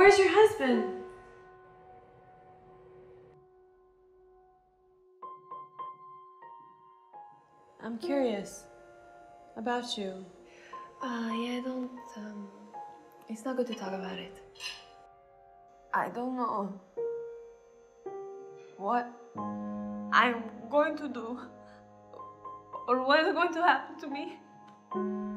Where's your husband? I'm curious about you. Yeah, it's not good to talk about it. I don't know what I'm going to do or what's going to happen to me.